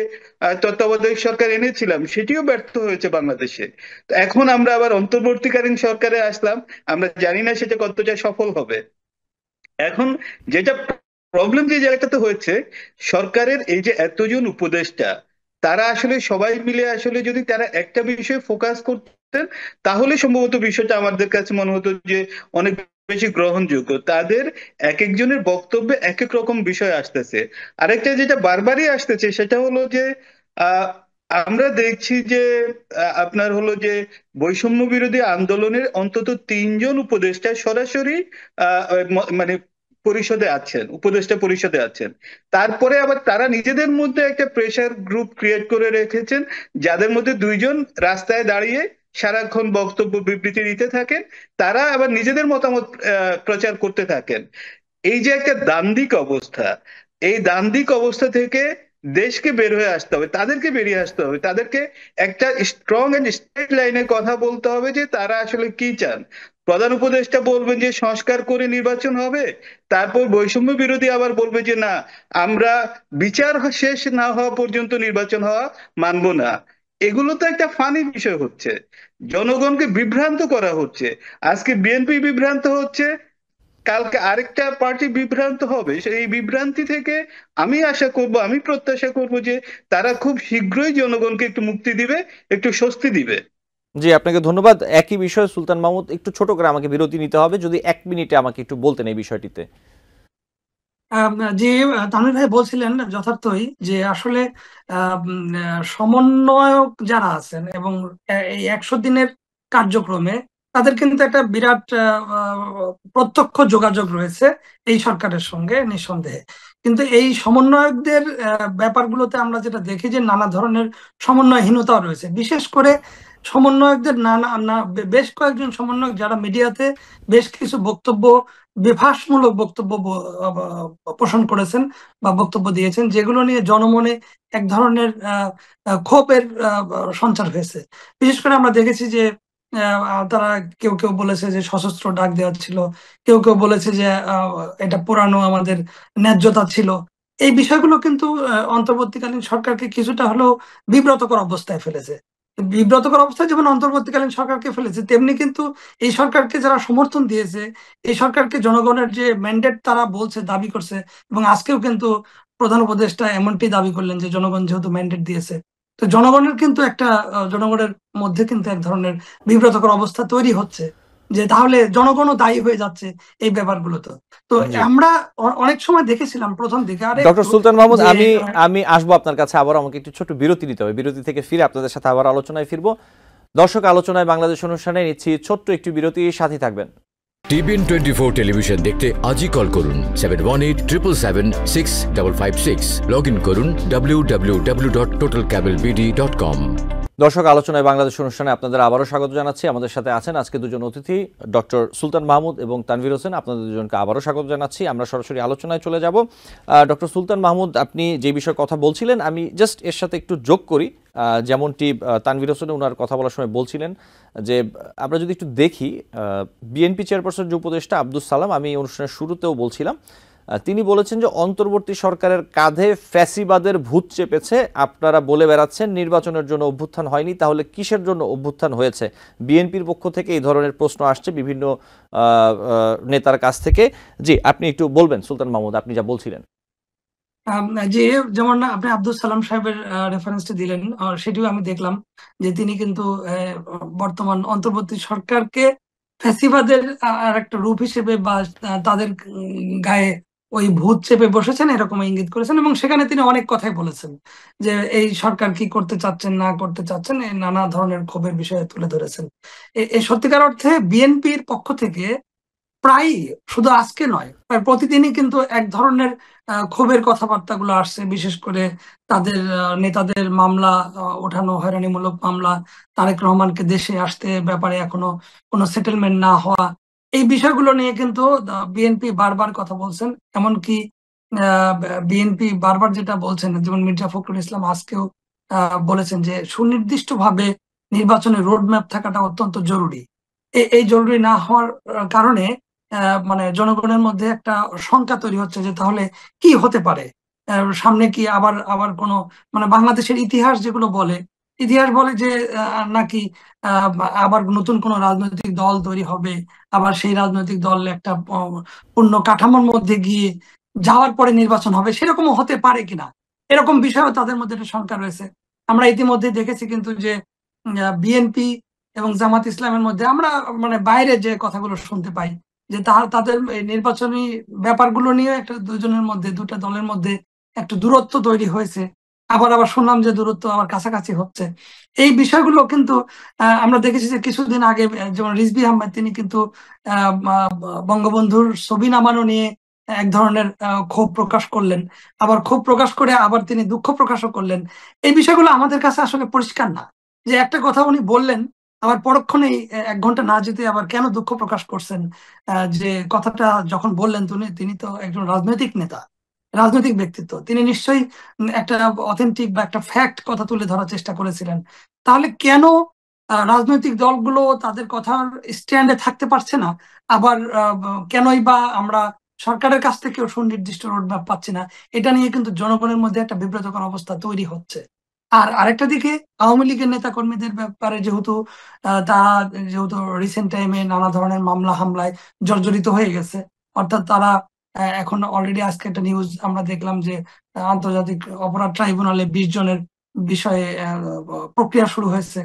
তত্ত্বাবধায়ক সরকার এনেছিলাম, সেটিও ব্যর্থ হয়েছে বাংলাদেশে। তো এখন আমরা আবার অন্তর্বর্তীকালীন সরকারে আসলাম, আমরা জানি না সেটা কতটা সফল হবে। এখন যেটা প্রবলেম যে জায়গাটাতে হয়েছে, সরকারের এই যে এতজন উপদেষ্টা, তারা আসলে সবাই মিলে আসলে যদি তারা একটা বিষয়ে ফোকাস করতেন তাহলে সম্ভবত বিষয়টা আমাদের কাছে মনে হতো যে অনেক বেশি গ্রহণযোগ্য। তাদের এক একজনের বক্তব্যে এক এক রকম বিষয় আসতেছে। আরেকটা যেটা বারবারই আসতেছে সেটা হলো যে আমরা দেখছি যে আপনার হলো যে বৈষম্য বিরোধী আন্দোলনের অন্তত 3 জন উপদেষ্টা সরাসরি মানে পরিষদে আছেন, উপদেষ্টা পরিষদে আছেন। তারপরে আবার তারা নিজেদের মধ্যে একটা প্রেসার গ্রুপ ক্রিয়েট করে রেখেছেন, যাদের মধ্যে 2 জন রাস্তায় দাঁড়িয়ে সারাক্ষণ বক্তব্য, বিবৃতি দিতে থাকেন, তারা আবার নিজেদের মতামত প্রচার করতে থাকেন। এই যে একটা দ্বান্দ্বিক অবস্থা, এই দ্বান্দ্বিক অবস্থা থেকে দেশকে বের হয়ে আসতে হবে, তাদেরকে বেরিয়ে আসতে হবে, তাদেরকে একটা স্ট্রং এন্ড স্ট্রেট লাইনে কথা বলতে হবে যে তারা আসলে কি চান। প্রধান উপদেষ্টা বলবেন যে সংস্কার করে নির্বাচন হবে, তারপর বৈষম্য বিরোধী আবার বলবে যে না, আমরা বিচার শেষ না হওয়া পর্যন্ত নির্বাচন হওয়া মানব না। এগুলো তো একটা ফানি বিষয় হচ্ছে, জনগণকে বিভ্রান্ত করা হচ্ছে। আজকে বিএনপি বিভ্রান্ত হচ্ছে, কালকে আরেকটা পার্টি বিভ্রান্ত হবে। সেই বিভ্রান্তি থেকে আমি আশা করব, আমি প্রত্যাশা করব যে তারা খুব শীঘ্রই জনগণকে একটু মুক্তি দিবে, একটু স্বস্তি দিবে। জি, আপনাকে ধন্যবাদ। একই বিষয় সুলতান মাহমুদ, একটু ছোট করে আমাকে বিরতি নিতে হবে, যদি এক মিনিটে আমাকে একটু বলতেন এই বিষয়টিতে। যে তানভীর ভাই বলছিলেন যথার্থই, যে আসলে সমন্বয়ক যারা আছেন এবং এই 100 দিনের কার্যক্রমে তাদের কিন্তু একটা বিরাট প্রত্যক্ষ যোগাযোগ রয়েছে এই সরকারের সঙ্গে নিঃসন্দেহে। কিন্তু এই সমন্বয়কদের ব্যাপারগুলোতে আমরা যেটা দেখি যে নানা ধরনের সমন্বয়হীনতা রয়েছে, বিশেষ করে সমন্বয়কদের নানা বেশ কয়েকজন সমন্বয়ক যারা মিডিয়াতে বেশ কিছু বক্তব্য, বিভাষমূলক বক্তব্য পোষণ করেছেন বা বক্তব্য দিয়েছেন, যেগুলো নিয়ে জনমনে এক ধরনের ক্ষোভের সঞ্চার হয়েছে। বিশেষ করে আমরা দেখেছি যে তারা কেউ কেউ বলেছে যে সশস্ত্র ডাক দেওয়া ছিল, কেউ কেউ বলেছে যে এটা পুরানো আমাদের ন্যায্যতা ছিল। এই বিষয়গুলো কিন্তু অন্তর্বর্তীকালীন সরকারকে কিছুটা হলেও বিব্রতকর অবস্থায় ফেলেছে। বিব্রতকর অবস্থায় যেমন অন্তর্বর্তীকালীন সরকারকে ফেলেছে, তেমনি কিন্তু এই সরকারকে যারা সমর্থন দিয়েছে, এই সরকারকে জনগণের যে ম্যান্ডেট তারা বলছে, দাবি করছে, এবং আজকেও কিন্তু প্রধান উপদেষ্টা এমনটি দাবি করলেন যে জনগণ যেহেতু ম্যান্ডেট দিয়েছে, তো জনগণের কিন্তু একটা জনগণের মধ্যে কিন্তু এক ধরনের বিব্রতকর অবস্থা তৈরি হচ্ছে, যে তাহলে জনগণও দায়ী হয়ে যাচ্ছে এই ব্যাপারগুলো। তো তো আমরা অনেক সময় দেখেছিলাম প্রথম দিকে। আরে ডক্টর সুলতান মাহমুদ, আমি আসবো আপনার কাছে আবার, আমাকে একটু ছোট বিরতি নিতে হবে, বিরতি থেকে ফিরে আপনাদের সাথে আবার আলোচনায় ফিরবো। দর্শক, আলোচনায় বাংলাদেশ অনুষ্ঠানে নিচ্ছি ছোট্ট একটু বিরতি, সাথে থাকবেন। টিবিএন24 টেলিভিশন দেখতে আজই কল করুন 718777-6556, লগ ইন করুন www.totalcablebd.com। দর্শক, আলোচনায় বাংলাদেশ অনুষ্ঠানে আপনাদের আবারও স্বাগত জানাচ্ছি। আমাদের সাথে আছেন আজকে দুজন অতিথি, ডক্টর সুলতান মাহমুদ এবং তানভীর হোসেন। আপনাদের দুজনকে আবারও স্বাগত জানাচ্ছি। আমরা সরাসরি আলোচনায় চলে যাব। ডক্টর সুলতান মাহমুদ, আপনি যে বিষয়ে কথা বলছিলেন আমি জাস্ট এর সাথে একটু যোগ করি, যেমনটি তানভীর হোসেন ওনার কথা বলার সময় বলছিলেন, যে আমরা যদি একটু দেখি বিএনপি চেয়ারপারসন যে উপদেষ্টা আব্দুস সালাম, আমি অনুষ্ঠানের শুরুতেও বলছিলাম, তিনি বলেছেন যে অন্তর্বর্তী সরকারের কাঁধে ফ্যাসিবাদের ভূত চেপেছে। আপনারা বলে বেড়াচ্ছেন নির্বাচনের জন্য অভ্যুত্থান হয়নি, তাহলে কিসের জন্য অভ্যুত্থান হয়েছে? বিএনপির পক্ষ থেকে এই ধরনের প্রশ্ন আসছে বিভিন্ন নেতার কাছ থেকে। জি, আপনি একটু বলবেন সুলতান মাহমুদ, আপনি যা বলছিলেন। যে যেমন আপনি আব্দুস সালাম সাহেবের রেফারেন্সটা দিলেন, সেটিও আমি দেখলাম যে তিনি কিন্তু বর্তমান অন্তর্বর্তী সরকারকে ফ্যাসিবাদের আর একটা রূপ হিসেবে বা তাদের গায়ে ওই ভূত চেপে বসেছেন এরকম ইঙ্গিত করেছেন, এবং সেখানে তিনি অনেক কথাই বলেছেন যে এই সরকার কি করতে চাচ্ছেন, না করতে চাচ্ছেন, নানা ধরনের ক্ষোভের বিষয়ে তুলে ধরেছেন। এই সত্যিকার অর্থে বিএনপির পক্ষ থেকে প্রায়, শুধু আজকে নয়, প্রায় প্রতিদিনই কিন্তু এক ধরনের ক্ষোভের কথাবার্তাগুলো আসছে, বিশেষ করে তাদের নেতাদের মামলা ওঠানো, হয়রানিমূলক মামলা, তারেক রহমানকে দেশে আসতে ব্যাপারে এখনো কোনো সেটেলমেন্ট না হওয়া, এই বিষয়গুলো নিয়ে কিন্তু বিএনপি বারবার কথা বলছেন। এমনকি বিএনপি বারবার যেটা বলছেন, যেমন মির্জা ফখরুল ইসলাম আজকেও বলেছেন যে সুনির্দিষ্টভাবে নির্বাচনের রোডম্যাপ থাকাটা অত্যন্ত জরুরি। এই জরুরি না হওয়ার কারণে মানে জনগণের মধ্যে একটা শঙ্কা তৈরি হচ্ছে যে তাহলে কি হতে পারে সামনে, কি আবার কোনো মানে বাংলাদেশের ইতিহাস যেগুলো বলে, ইতিহাস বলে যে নাকি আবার নতুন কোনো রাজনৈতিক দল তৈরি হবে, আবার সেই রাজনৈতিক দল একটা পূর্ণ কাঠামোর মধ্যে গিয়ে যাওয়ার পরে নির্বাচন হবে, সেরকমও হতে পারে কিনা, এরকম বিষয়েও তাদের মধ্যে একটা শঙ্কা রয়েছে। আমরা ইতিমধ্যে দেখেছি কিন্তু যে বিএনপি এবং জামাত ইসলামের মধ্যে আমরা মানে বাইরে যে কথাগুলো শুনতে পাই যে তাদের নির্বাচনী ব্যাপারগুলো নিয়ে একটা দুজনের মধ্যে, দুটা দলের মধ্যে একটা দূরত্ব তৈরি হয়েছে। আবার শুনলাম যে দূরত্ব আবার কাছাকাছি হচ্ছে। এই বিষয়গুলো কিন্তু আমরা দেখেছি যে কিছুদিন আগে যেমন রিজভী আহমেদ তিনি কিন্তু বঙ্গবন্ধুর ছবি নামানো নিয়ে এক ধরনের ক্ষোভ প্রকাশ করলেন, আবার ক্ষোভ প্রকাশ করে আবার তিনি দুঃখ প্রকাশও করলেন। এই বিষয়গুলো আমাদের কাছে আসলে পরিষ্কার না যে একটা কথা উনি বললেন, আবার পরক্ষণে 1 ঘন্টা না যেতে আবার কেন দুঃখ প্রকাশ করছেন। যে কথাটা যখন বললেন তিনি তো একজন রাজনৈতিক নেতা, রাজনৈতিক ব্যক্তিত্ব, তিনি নিশ্চয়ই একটা অথেন্টিক বা একটা ফ্যাক্ট কথা তুলে ধরার চেষ্টা করেছিলেন। তাহলে কেন রাজনৈতিক দলগুলো তাদের কথার স্ট্যান্ডে থাকতে পারছে না, আবার কেনই বা আমরা সরকারের কাছ থেকেও সুনির্দিষ্ট রোডম্যাপ পাচ্ছি না, এটা নিয়ে কিন্তু জনগণের মধ্যে একটা বিব্রতকর অবস্থা তৈরি হচ্ছে। আর আরেকটা দিকে আওয়ামী লীগের নেতা কর্মীদের ব্যাপারে যেহেতু রিসেন্ট টাইমে নানা ধরনের মামলা হামলায় জর্জরিত হয়ে গেছে, অর্থাৎ তারা এখন অলরেডি আজকে একটা নিউজ আমরা দেখলাম যে আন্তর্জাতিক অপরাধ ট্রাইব্যুনালে 20 জনের বিষয়ে প্রক্রিয়া শুরু হয়েছে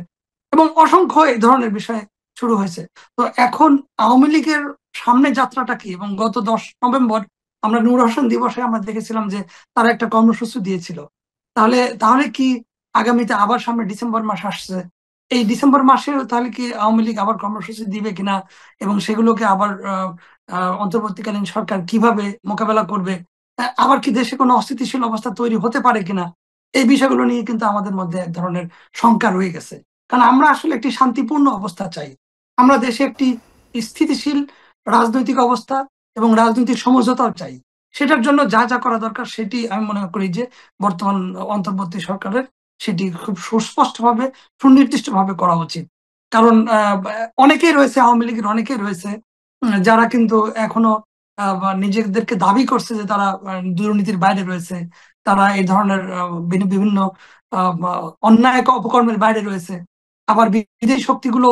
এবং অসংখ্য এই ধরনের বিষয়ে শুরু হয়েছে। তো এখন আওয়ামী লীগের সামনে যাত্রাটা কি? এবং গত 10 নভেম্বর আমরা নূর হোসেন দিবসে আমরা দেখেছিলাম যে তারা একটা কর্মসূচি দিয়েছিল। তাহলে কি আগামীতে আবার সামনে ডিসেম্বর মাস আসছে, এই ডিসেম্বর মাসে তাহলে কি আওয়ামী লীগ আবার কর্মসূচি দিবে কিনা এবং সেগুলোকে আবার অন্তর্বর্তীকালীন সরকার কিভাবে মোকাবেলা করবে, আবার কি দেশে কোনো অস্থিতিশীল অবস্থা তৈরি হতে পারে কিনা, এই বিষয়গুলো নিয়ে কিন্তু আমাদের মধ্যে এক ধরনের শঙ্কা রয়ে গেছে। কারণ আমরা আসলে একটি শান্তিপূর্ণ অবস্থা চাই, আমরা দেশে একটি স্থিতিশীল রাজনৈতিক অবস্থা এবং রাজনৈতিক সমঝোতাও চাই। সেটার জন্য যা যা করা দরকার সেটি আমি মনে করি যে বর্তমান অন্তর্বর্তী সরকারের সেটি খুব সুস্পষ্টভাবে সুনির্দিষ্টভাবে করা উচিত। কারণ অনেকেই রয়েছে, আওয়ামী লীগের অনেকেই রয়েছে যারা কিন্তু এখনো নিজেদেরকে দাবি করছে যে তারা দুর্নীতির বাইরে রয়েছে, তারা এই ধরনের বিভিন্ন অন্যায় অপকর্মের বাইরে রয়েছে। আবার বিদেশি শক্তিগুলো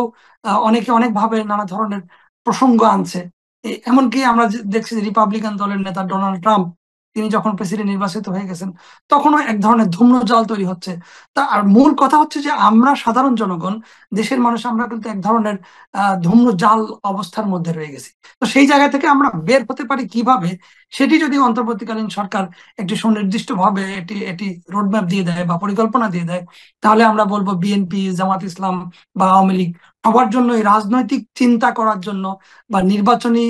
অনেকে অনেকভাবে নানা ধরনের প্রসঙ্গ আনছে। এমনকি আমরা দেখছি যে রিপাবলিকান দলের নেতা ডোনাল্ড ট্রাম্প তিনি যখন প্রেসিডেন্ট নির্বাচিত হয়ে গেছেন তখনও এক ধরনের ধূম্রজাল তৈরি হচ্ছে। আর মূল কথা হচ্ছে যে আমরা সাধারণ জনগণ, দেশের মানুষ, আমরা কিন্তু এক ধরনের ধূম্রজাল অবস্থার মধ্যে রয়ে গেছি। তো সেই জায়গা থেকে আমরা বের হতে পারি কিভাবে, সেটি যদি অন্তর্বর্তীকালীন সরকার একটি সুনির্দিষ্টভাবে এটি রোডম্যাপ দিয়ে দেয় বা পরিকল্পনা দিয়ে দেয়, তাহলে আমরা বলবো বিএনপি, জামাত ইসলাম বা আওয়ামী লীগ সবার জন্য রাজনৈতিক চিন্তা করার জন্য বা নির্বাচনী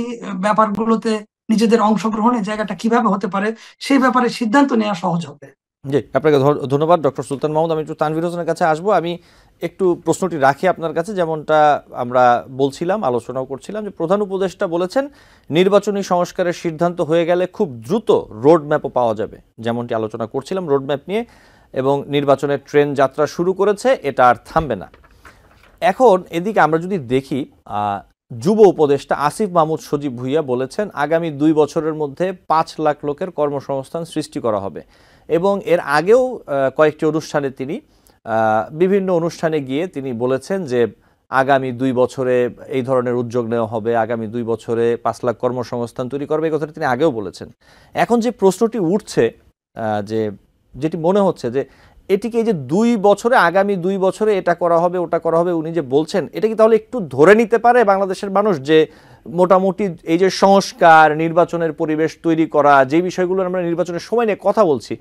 ব্যাপারগুলোতে নিজেদের অংশগ্রহণের জায়গাটা কিভাবে হতে পারে সেই ব্যাপারে সিদ্ধান্ত নেওয়া সহজ হবে। জি, আপনাকে ধন্যবাদ ডক্টর সুলতান মাহমুদ। আমি একটু তানভীর হোসেনের কাছে আসবো। আমি একটু প্রশ্নটি রাখি আপনার কাছে, যেমনটা আমরা বলছিলাম, আলোচনাও করছিলাম যে প্রধান উপদেষ্টা বলেছেন নির্বাচনী সংস্কারের সিদ্ধান্ত হয়ে গেলে খুব দ্রুত রোডম্যাপও পাওয়া যাবে, যেমনটি আলোচনা করছিলাম রোডম্যাপ নিয়ে, এবং নির্বাচনের ট্রেন যাত্রা শুরু করেছে, এটা আর থামবে না। এখন এদিকে আমরা যদি দেখি, যুব উপদেষ্টা আসিফ মাহমুদ সজীব ভূঁইয়া বলেছেন আগামী 2 বছরের মধ্যে 5 লাখ লোকের কর্মসংস্থান সৃষ্টি করা হবে, এবং এর আগেও কয়েকটি অনুষ্ঠানে তিনি বিভিন্ন অনুষ্ঠানে গিয়ে তিনি বলেছেন যে আগামী 2 বছরে এই ধরনের উদ্যোগ নেওয়া হবে, আগামী 2 বছরে 5 লাখ কর্মসংস্থান তৈরি করবে, এই কথাটা তিনি আগেও বলেছেন। এখন যে প্রশ্নটি উঠছে, যেটি মনে হচ্ছে যে এটিকে এই যে 2 বছরে, আগামী 2 বছরে এটা করা হবে ওটা করা হবে উনি যে বলছেন, এটা কি তাহলে একটু ধরে নিতে পারে বাংলাদেশের মানুষ যে মোটামুটি এই যে সংস্কার, নির্বাচনের পরিবেশ তৈরি করা, যে বিষয়গুলো আমরা নির্বাচনের সময় নিয়ে কথা বলছি,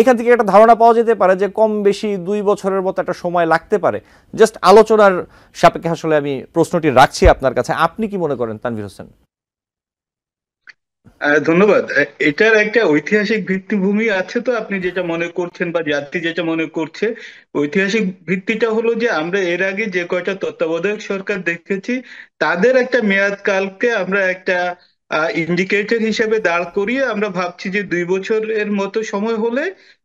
এখান থেকে একটা ধারণা পাওয়া যেতে পারে যে কম বেশি 2 বছরের মতো একটা সময় লাগতে পারে? জাস্ট আলোচনার সাপেক্ষে আসলে আমি প্রশ্নটি রাখছি আপনার কাছে, আপনি কি মনে করেন তানভীর হোসেন? ধন্যবাদ। এটার একটা ঐতিহাসিক ভিত্তিভূমি আছে, তো আপনি যেটা মনে করছেন বা জাতি যেটা মনে করছে, ঐতিহাসিক ভিত্তিটা হলো যে আমরা এর আগে যে কয়টা তত্ত্বাবধায়ক সরকার দেখেছি তাদের একটা মেয়াদকালকে আমরা একটা ইন্ডিকেটর হিসেবে দাঁড় করিয়ে আমরা ভাবছি যে 2 বছরের মতো সময় হলে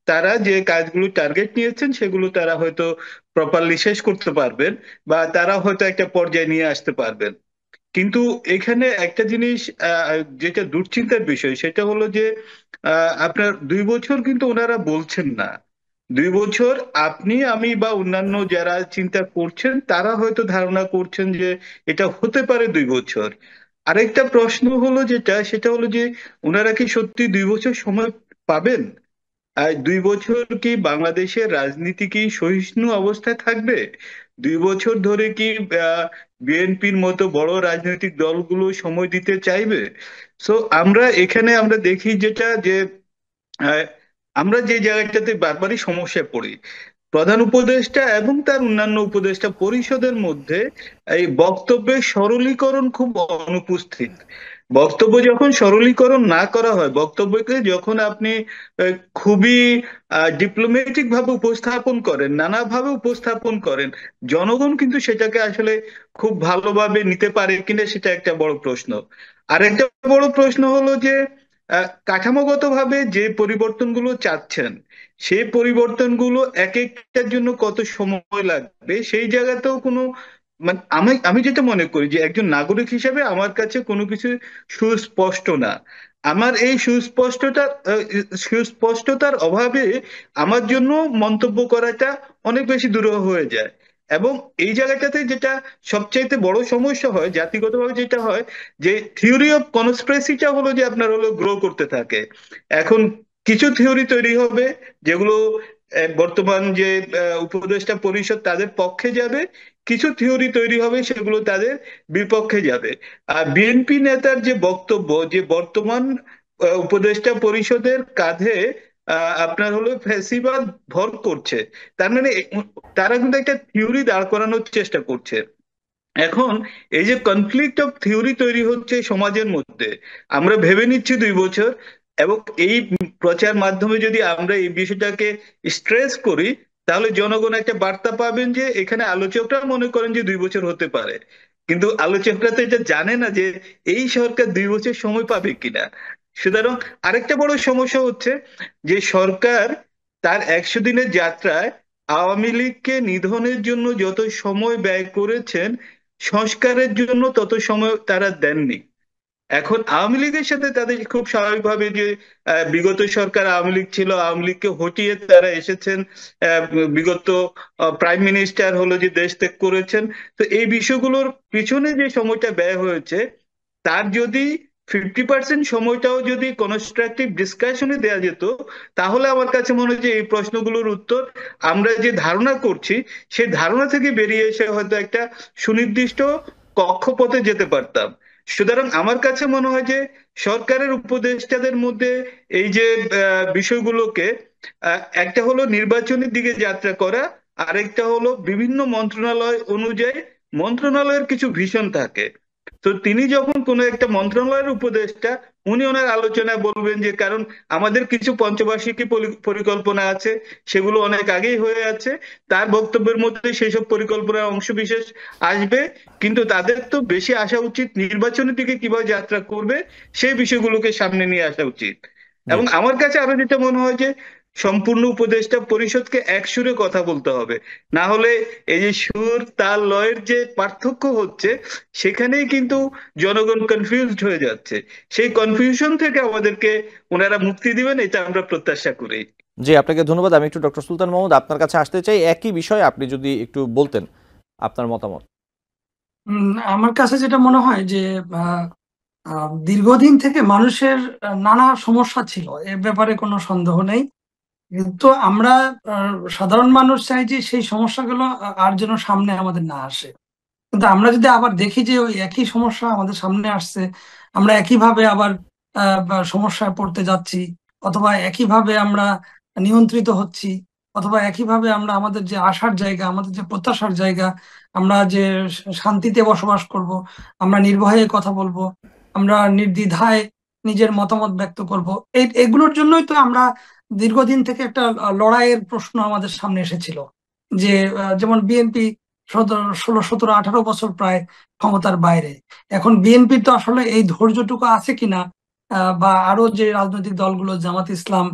তারা যে কাজগুলো টার্গেট নিয়েছেন সেগুলো তারা হয়তো প্রপারলি শেষ করতে পারবেন বা তারা হয়তো একটা পর্যায়ে নিয়ে আসতে পারবেন। কিন্তু এখানে একটা জিনিস যেটা দুশ্চিন্তার বিষয় সেটা হলো যে আপনার 2 বছর কিন্তু ওনারা বলছেন না, 2 বছর আপনি আমি বা অন্যান্য যারা চিন্তা করছেন তারা হয়তো ধারণা করছেন যে এটা হতে পারে 2 বছর। আরেকটা প্রশ্ন হলো যেটা, সেটা হলো যে ওনারা কি সত্যি 2 বছর সময় পাবেন? আর 2 বছর কি বাংলাদেশের রাজনীতি কি সহিষ্ণু অবস্থায় থাকবে? 2 বছর ধরে কি বিএনপির মতো বড় রাজনৈতিক দলগুলো সময় দিতে চাইবে? সো আমরা এখানে আমরা দেখি যেটা, যে আমরা যে জায়গাটাতে বারবারই সমস্যায় পড়ি, প্রধান উপদেষ্টা এবং তার অন্যান্য উপদেষ্টা পরিষদের মধ্যে এই বক্তব্যের সরলীকরণ খুব অনুপস্থিত। বক্তব্য যখন সরলীকরণ না করা হয়, বক্তব্যকে যখন আপনি খুবই ডিপ্লোম্যাটিক ভাবে উপস্থাপন করেন, নানাভাবে উপস্থাপন করেন, জনগণ কিন্তু সেটাকে আসলে খুব ভালোভাবে নিতে পারে কিনা সেটা একটা বড় প্রশ্ন। আরেকটা বড় প্রশ্ন হলো যে কাঠামোগতভাবে যে পরিবর্তনগুলো চাচ্ছেন সেই পরিবর্তনগুলো এক একটার জন্য কত সময় লাগবে সেই জায়গাতেও কোনো মানে আমি যেটা মনে করি যে একজন নাগরিক হিসেবে আমার কাছে কোনো কিছু সুস্পষ্ট না। আমার এই সুস্পষ্টতার অভাবে আমার জন্য মন্তব্য করাটা অনেক বেশি দুরূহ হয়ে যায়। এবং এই জায়গাটাতে যেটা সবচাইতে বড় সমস্যা হয় জাতিগতভাবে যেটা হয়, যে থিওরি অফ কনস্পিরেসিটা হলো যে আপনার হলো গ্রো করতে থাকে। এখন কিছু থিওরি তৈরি হবে যেগুলো বর্তমান যে উপদেষ্টা পরিষদ তাদের পক্ষে যাবে, কিছু থিওরি তৈরি হবে সেগুলো তাদের বিপক্ষে যাবে। আর বিএনপি নেতার যে বক্তব্য যে বর্তমান উপদেষ্টা পরিষদের কাঁধে আপনার হলো ফ্যাসিবাদ ভর করছে, তার মানে তারা কিন্তু একটা থিওরি দাঁড় করানোর চেষ্টা করছে। এখন এই যে কনফ্লিক্ট অফ থিওরি তৈরি হচ্ছে সমাজের মধ্যে, আমরা ভেবে নিচ্ছি 2 বছর, এবং এই প্রচার মাধ্যমে যদি আমরা এই বিষয়টাকে স্ট্রেস করি তাহলে জনগণ একটা বার্তা পাবেন যে এখানে আলোচকরা মনে করেন যে 2 বছর হতে পারে, কিন্তু আলোচকরা তো এটা জানে না যে এই সরকার 2 বছর সময় পাবে কিনা। সুতরাং আরেকটা বড় সমস্যা হচ্ছে যে সরকার তার 100 দিনের যাত্রায় আওয়ামী লীগকে নিধনের জন্য যত সময় ব্যয় করেছেন, সংস্কারের জন্য তত সময় তারা দেননি। এখন আওয়ামী লীগের সাথে তাদের খুব স্বাভাবিকভাবে যে বিগত সরকার আওয়ামী লীগ ছিল, আওয়ামী লীগকে হটিয়ে তারা এসেছেন, বিগত প্রাইম মিনিস্টার হলো যে দেশ ত্যাগ করেছেন, তো এই বিষয়গুলোর পিছনে যে সময়টা ব্যয় হয়েছে তার যদি 50% সময়টাও যদি কনস্ট্রাকটিভ ডিসকাশনে দেওয়া যেত, তাহলে আমার কাছে মনে হয় যে এই প্রশ্নগুলোর উত্তর আমরা যে ধারণা করছি সেই ধারণা থেকে বেরিয়ে এসে হয়তো একটা সুনির্দিষ্ট কক্ষপথে যেতে পারতাম। সুতরাং আমার কাছে মনে হয় যে সরকারের উপদেষ্টাদের মধ্যে এই যে বিষয়গুলোকে একটা হলো নির্বাচনের দিকে যাত্রা করা, আরেকটা হলো বিভিন্ন মন্ত্রণালয় অনুযায়ী মন্ত্রণালয়ের কিছু ভিশন থাকে। তো তিনি যখন কোনো একটা মন্ত্রণালয়ের উপদেষ্টা উনি ওনার আলোচনায় বলবেন যে কারণ আমাদের কিছু পঞ্চবার্ষিকী পরিকল্পনা আছে, সেগুলো অনেক আগেই হয়ে আছে, তার বক্তব্যের মধ্যে সেইসব পরিকল্পনার অংশবিশেষ আসবে, কিন্তু তাদের তো বেশি আসা উচিত নির্বাচনের দিকে কিভাবে যাত্রা করবে সেই বিষয়গুলোকে সামনে নিয়ে আসা উচিত। এবং আমার কাছে আরো যেটা মনে হয় যে সম্পূর্ণ উপদেষ্টা পরিষদকে এক সুরে কথা বলতে হবে, না হলে এই যে সুর তাল লয়ের যে পার্থক্য হচ্ছে সেখানেই কিন্তু জনগণ কনফিউজড হয়ে যাচ্ছে। সেই কনফিউশন থেকে আমাদেরকে ওনারা মুক্তি দিবেন, এটা আমরা প্রত্যাশা করি। জি, আপনাকে ধন্যবাদ। আমি একটু ডক্টর সুলতান মাহমুদ আপনার কাছে আসতে চাই, একই বিষয়ে আপনি যদি একটু বলতেন আপনার মতামত। আমার কাছে যেটা মনে হয় যে দীর্ঘদিন থেকে মানুষের নানা সমস্যা ছিল, এ ব্যাপারে কোনো সন্দেহ নেই, কিন্তু আমরা সাধারণ মানুষ চাই যে সেই সমস্যাগুলো আর যেন সামনে আমাদের না আসে। কিন্তু আমরা যদি আবার দেখি যে ওই একই সমস্যা আমাদের সামনে আসছে, আমরা একইভাবে আবার সমস্যায় পড়তে যাচ্ছি, অথবা একইভাবে আমরা নিয়ন্ত্রিত হচ্ছি, অথবা একইভাবে আমরা আমাদের যে আশার জায়গা, আমাদের যে প্রত্যাশার জায়গা, আমরা যে শান্তিতে বসবাস করব, আমরা নির্ভয়ে কথা বলবো, আমরা নির্দ্বিধায় নিজের মতামত ব্যক্ত করব, এগুলোর জন্যই তো আমরা দীর্ঘদিন থেকে একটা লড়াইয়ের প্রশ্ন আমাদের সামনে এসেছিল। যে যেমন বিএনপি 16, 17, 18 বছর প্রায় ক্ষমতার বাইরে, এখন বিএনপি তো আসলে এই ধৈর্যটুকু আছে কিনা, বা আরো যে রাজনৈতিক দলগুলো জামাত ইসলাম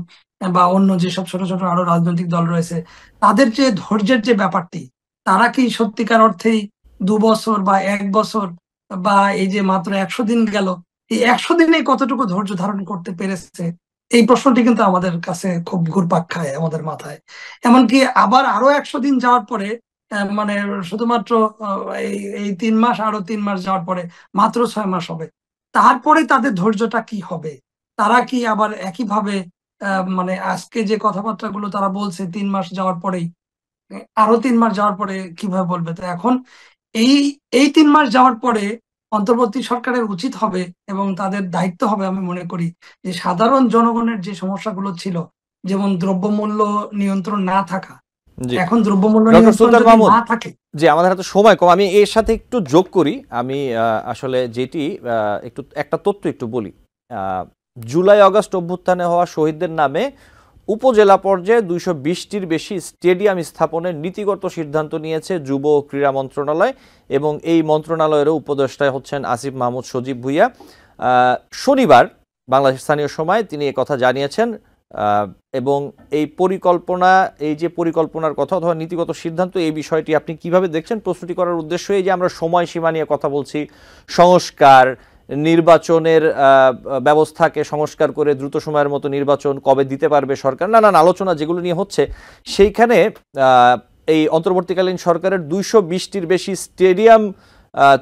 বা অন্য যেসব ছোট ছোট আরো রাজনৈতিক দল রয়েছে, তাদের যে ধৈর্যের যে ব্যাপারটি, তারা কি সত্যিকার অর্থেই 2 বছর বা 1 বছর বা এই যে মাত্র 100 দিন গেল, এই 100 দিনে কতটুকু ধৈর্য ধারণ করতে পেরেছে, এই প্রশ্নটি কিন্তু আমাদের কাছে খুব ঘুরপাক খায় আমাদের মাথায়। এমনকি আবার আরো 100 দিন যাওয়ার পরে, মানে শুধুমাত্র এই 3 মাস, আরো 3 মাস যাওয়ার পরে মাত্র 6 মাস হবে, তারপরে তাদের ধৈর্যটা কি হবে? তারা কি আবার একইভাবে মানে আজকে যে কথাবার্তা গুলো তারা বলছে 3 মাস যাওয়ার পরেই, আরো 3 মাস যাওয়ার পরে কিভাবে বলবে? তো এখন এই 3 মাস যাওয়ার পরে অন্তর্বর্তী সরকারের উচিত হবে এবং তাদের দায়িত্ব হবে, আমি মনে করি যে সাধারণ জনগণের যে সমস্যাগুলো ছিল, যেমন দ্রব্যমূল্য নিয়ন্ত্রণ না থাকা, এখন দ্রব্যমূল্য নিয়ন্ত্রণ না থাকে। জি, আমাদের হাতে সময় কম, আমি এর সাথে একটু যোগ করি। আমি আসলে যেটি একটু একটা তথ্য একটু বলি, জুলাই আগস্ট অভ্যুত্থানে হওয়া শহীদদের নামে উপজেলা পর্যায়ে 220টির বেশি স্টেডিয়াম স্থাপনের নীতিগত সিদ্ধান্ত নিয়েছে যুব ও ক্রীড়া মন্ত্রণালয়, এবং এই মন্ত্রণালয়েরও উপদেষ্টা হচ্ছেন আসিফ মাহমুদ সজীব ভূঁইয়া। শনিবার বাংলাদেশ স্থানীয় সময় তিনি একথা জানিয়েছেন এবং এই পরিকল্পনা, এই যে পরিকল্পনার কথা অথবা নীতিগত সিদ্ধান্ত, এই বিষয়টি আপনি কিভাবে দেখছেন? প্রশ্নটি করার উদ্দেশ্য এই যে আমরা সময়সীমা নিয়ে কথা বলছি, সংস্কার, নির্বাচনের ব্যবস্থাকে সংস্কার করে দ্রুত সময়ের মতো নির্বাচন কবে দিতে পারবে সরকার, নানান আলোচনা যেগুলো নিয়ে হচ্ছে, সেইখানে এই অন্তর্বর্তীকালীন সরকারের ২২০টির বেশি স্টেডিয়াম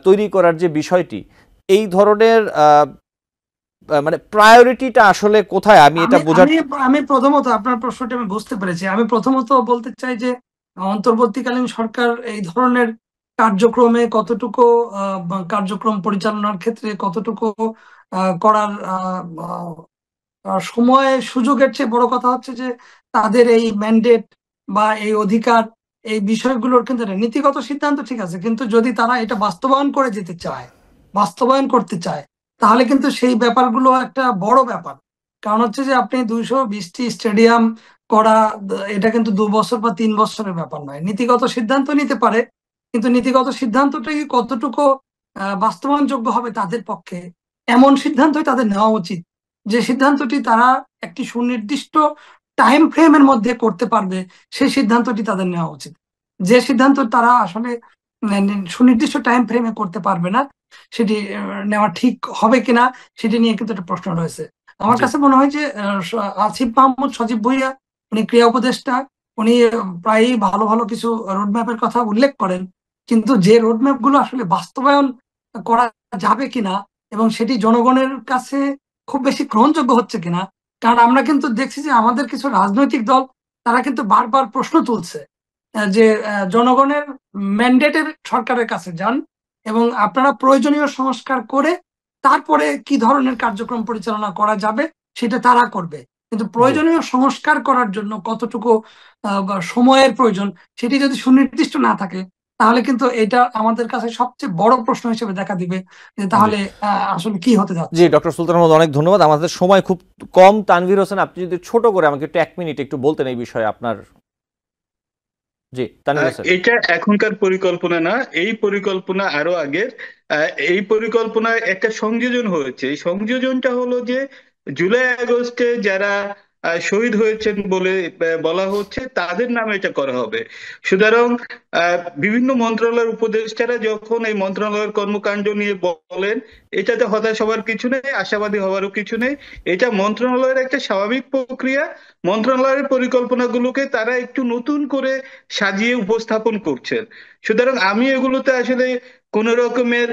তৈরি করার যে বিষয়টি, এই ধরনের মানে প্রায়োরিটিটা আসলে কোথায়? আমি এটা বুঝাচ্ছি। আমি প্রথমত আপনার প্রশ্নটা আমি বুঝতে পেরেছি। আমি প্রথমত বলতে চাই যে অন্তর্বর্তীকালীন সরকার এই ধরনের কার্যক্রমে কতটুকু কার্যক্রম পরিচালনার ক্ষেত্রে কতটুকু করার সময় সুযোগের চেয়ে বড় কথা হচ্ছে যে তাদের এই ম্যান্ডেট বা এই অধিকার, এই বিষয়গুলোর কিন্তু নীতিগত সিদ্ধান্ত ঠিক আছে, কিন্তু যদি তারা এটা বাস্তবায়ন করে যেতে চায়, বাস্তবায়ন করতে চায়, তাহলে কিন্তু সেই ব্যাপারগুলো একটা বড় ব্যাপার। কারণ হচ্ছে যে আপনি ২২০টি স্টেডিয়াম করা, এটা কিন্তু ২ বছর বা ৩ বছরের ব্যাপার নয়। নীতিগত সিদ্ধান্ত নিতে পারে, কিন্তু নীতিগত সিদ্ধান্তটাই কতটুকু বাস্তবায়নযোগ্য হবে তাদের পক্ষে, এমন সিদ্ধান্তই তাদের নেওয়া উচিত যে সিদ্ধান্তটি তারা একটি সুনির্দিষ্ট টাইম ফ্রেমের মধ্যে করতে পারবে, সেই সিদ্ধান্তটি তাদের নেওয়া উচিত। যে সিদ্ধান্ত তারা আসলে সুনির্দিষ্ট টাইম ফ্রেমে করতে পারবে না, সেটি নেওয়া ঠিক হবে কিনা সেটি নিয়ে কিন্তু একটা প্রশ্ন রয়েছে। আমার কাছে মনে হয় যে আসিফ মাহমুদ সজীব ভূঁইয়া, উনি ক্রীড়া উপদেষ্টা, উনি প্রায়ই ভালো ভালো কিছু রোডম্যাপের কথা উল্লেখ করেন, কিন্তু যে রোডম্যাপ গুলো আসলে বাস্তবায়ন করা যাবে কিনা এবং সেটি জনগণের কাছে খুব বেশি গ্রহণযোগ্য হচ্ছে কিনা। কারণ আমরা কিন্তু দেখছি যে আমাদের কিছু রাজনৈতিক দল তারা কিন্তু বারবার প্রশ্ন তুলছে যে জনগণের ম্যান্ডেটের সরকারের কাছে যান এবং আপনারা প্রয়োজনীয় সংস্কার করে তারপরে কি ধরনের কার্যক্রম পরিচালনা করা যাবে সেটা তারা করবে, কিন্তু প্রয়োজনীয় সংস্কার করার জন্য কতটুকু সময়ের প্রয়োজন সেটি যদি সুনির্দিষ্ট না থাকে, তাহলে কিন্তু এটা আমাদের কাছে সবচেয়ে বড় প্রশ্ন হিসেবে দেখা দিবে যে তাহলে আসলে কি হতে যাচ্ছে। জি, ডক্টর সুলতান মাহমুদ, অনেক ধন্যবাদ। আমাদের সময় খুব কম। তানভীর হোসেন, আপনি যদি ছোট করে আমাকে একটু 1 মিনিট একটু বলতেন এই বিষয়ে আপনার। জি তানভীর হোসেন, এটা এখনকার পরিকল্পনা না, এই পরিকল্পনা আরো আগের। এই পরিকল্পনায় একটা সংযোজন হয়েছে। এই সংযোজনটা হলো যে জুলাই আগস্টে যারা শহীদ হয়েছেন বলে বলা হচ্ছে তাদের নামে এটা করা হবে। সুতরাং বিভিন্ন মন্ত্রণালয়ের উপদেষ্টারা যখন এই মন্ত্রণালয়ের কর্মকাণ্ড নিয়ে বলেন, এটাতে হতাশ হওয়ার কিছু নেই, আশাবাদী হওয়ারও কিছু নেই। এটা মন্ত্রণালয়ের একটা স্বাভাবিক প্রক্রিয়া। মন্ত্রণালয়ের পরিকল্পনাগুলোকে তারা একটু নতুন করে সাজিয়ে উপস্থাপন করছেন। সুতরাং আমি এগুলোতে আসলে কোন রকমের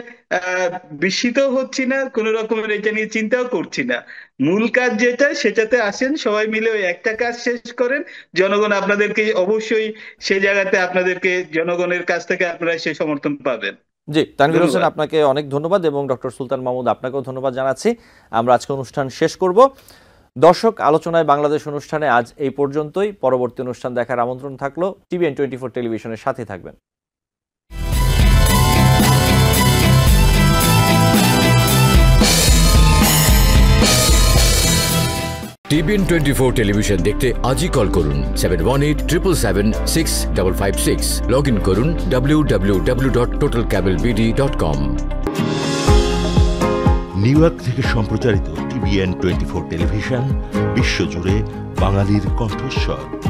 বিস্মিত হচ্ছি না, কোন রকমের এটা নিয়ে চিন্তাও করছি না। মূল কাজ যেটা, সেটাতে আসেন, সবাই মিলে ওই একটা কাজ শেষ করেন। জনগণ আপনাদেরকে অবশ্যই সে জায়গাতে, আপনাদেরকে জনগণের কাছ থেকে আপনারা সেই সমর্থন পাবেন। জি তানভীর হোসেন, আপনাকে অনেক ধন্যবাদ এবং ডক্টর সুলতান মাহমুদ আপনাকেও ধন্যবাদ জানাচ্ছি। আমরা আজকে অনুষ্ঠান শেষ করব। দর্শক, আলোচনায় বাংলাদেশ অনুষ্ঠানে আজ এই পর্যন্তই। পরবর্তী অনুষ্ঠান দেখার আমন্ত্রণ থাকলো। টিবিএন24 টেলিভিশনের সাথে থাকবেন। টিবিএন24 টেলিভিশন দেখতে আজই কল করুন 7187777656। লগ ইন করুন www.totalcablebd.com। নিউ ইয়র্ক থেকে সম্প্রচারিত টিবিএন24 টেলিভিশন, বিশ্বজুড়ে বাঙালির কণ্ঠস্বর।